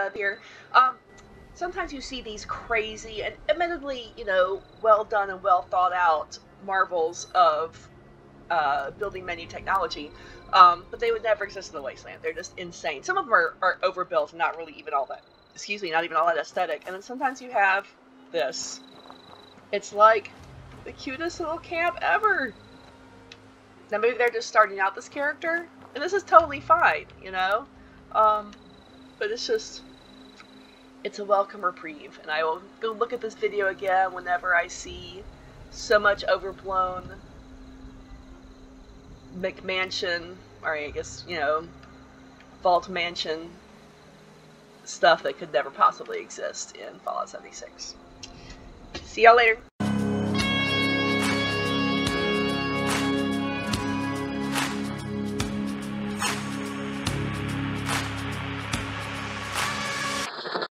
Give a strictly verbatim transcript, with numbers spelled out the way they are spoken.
uh, dear, um, sometimes you see these crazy and admittedly, you know, well done and well thought out marvels of uh, building menu technology, um, but they would never exist in the wasteland. They're just insane. Some of them are, are overbuilt and not really even all that, excuse me, not even all that aesthetic. And then sometimes you have this. It's like the cutest little camp ever. Now maybe they're just starting out this character, and this is totally fine, you know? Um, but it's just, it's a welcome reprieve, and I will go look at this video again whenever I see so much overblown McMansion, or I guess, you know, Vault Mansion stuff that could never possibly exist in Fallout seventy-six. See y'all later.